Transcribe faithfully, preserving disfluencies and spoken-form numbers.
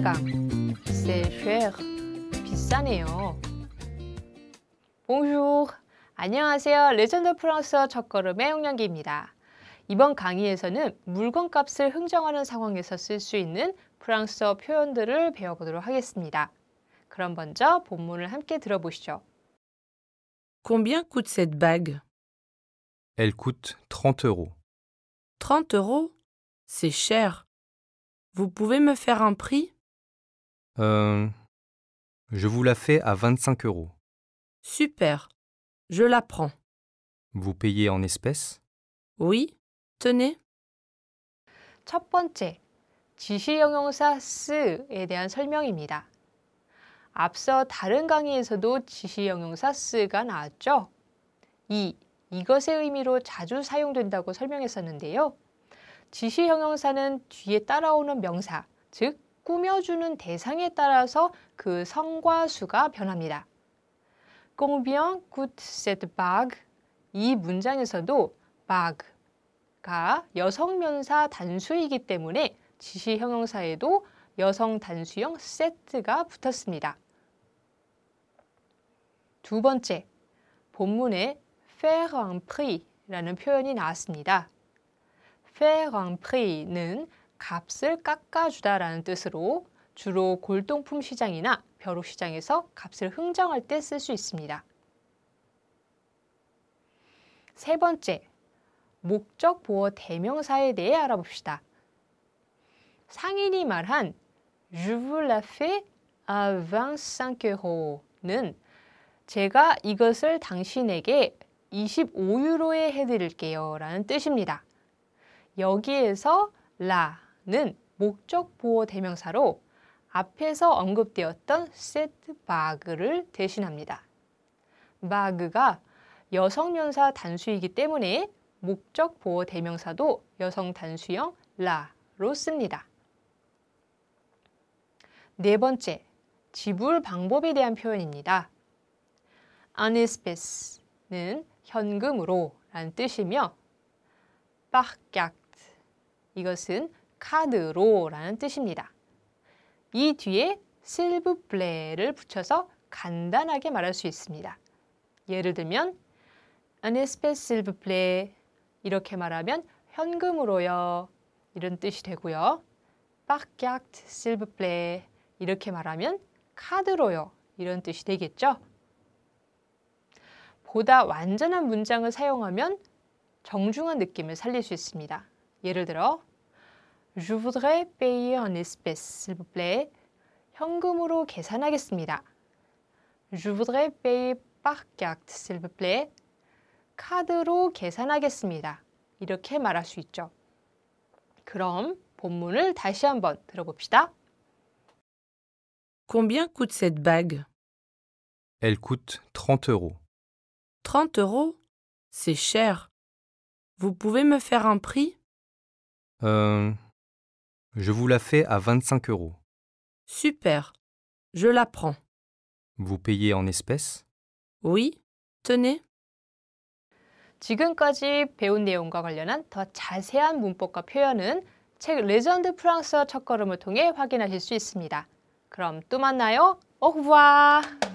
칠백 강. C'est cher. 비싸네요. Bonjour. 안녕하세요. 레전드 프랑스어 첫걸음의 홍영기입니다. 이번 강의에서는 물건값을 흥정하는 상황에서 쓸 수 있는 프랑스어 표현들을 배워보도록 하겠습니다. 그럼 먼저 본문을 함께 들어보시죠. Combien coûte cette bague? Elle coûte trente euros. trente euros? C'est cher. Vous pouvez me faire un prix? Euh, je vous la fais à vingt-cinq euros. Super. Je la prends. Vous payez en espèces? Oui. Tenez. 첫 번째, 지시형용사 쓰에 대한 설명입니다. 앞서 다른 강의에서도 지시형용사 쓰가 나왔죠? 이, 이것의 의미로 자주 사용된다고 설명했었는데요. 지시형용사는 뒤에 따라오는 명사, 즉 꾸며주는 대상에 따라서 그 성과 수가 변합니다. Combien coûte cette bague? 이 문장에서도 bag가 여성명사 단수이기 때문에 지시형용사에도 여성 단수형 set가 붙었습니다. 두 번째, 본문에 faire un prix라는 표현이 나왔습니다. faire un prix는 값을 깎아주다라는 뜻으로 주로 골동품 시장이나 벼룩 시장에서 값을 흥정할 때 쓸 수 있습니다. 세 번째, 목적 보어 대명사에 대해 알아봅시다. 상인이 말한 Je vous la fais à vingt-cinq euros 는 제가 이것을 당신에게 이십오 유로에 해드릴게요 라는 뜻입니다. 여기에서 라는 목적 보호 대명사로 앞에서 언급되었던 cette bague를 대신합니다. bague가 여성명사 단수이기 때문에 목적 보호 대명사도 여성 단수형 라로 씁니다. 네 번째, 지불 방법에 대한 표현입니다. En espèce는 현금으로 라는 뜻이며 par carte, 이것은 카드로 라는 뜻입니다. 이 뒤에 s'il vous plaît를 붙여서 간단하게 말할 수 있습니다. 예를 들면 En espèce s'il vous plaît, 이렇게 말하면 현금으로요 이런 뜻이 되고요. Par carte s'il vous plaît, 이렇게 말하면 카드로요 이런 뜻이 되겠죠. 보다 완전한 문장을 사용하면 정중한 느낌을 살릴 수 있습니다. 예를 들어 Je voudrais payer en espèces, s'il vous plaît. 현금으로 계산하겠습니다. Je voudrais payer par carte, s'il vous plaît. 카드로 계산하겠습니다. 이렇게 말할 수 있죠. 그럼 본문을 다시 한번 들어봅시다. Combien coûte cette bague? Elle coûte trente euros. trente euros? C'est cher. Vous pouvez me faire un prix? Euh, je vous la fais à vingt-cinq euros. Super. Je la prends. Vous payez en espèces? Oui. Tenez. 지금까지 배운 내용과 관련한 더 자세한 문법과 표현은 책 레전드 프랑스어 첫걸음을 통해 확인하실 수 있습니다. 그럼 또 만나요. Au revoir.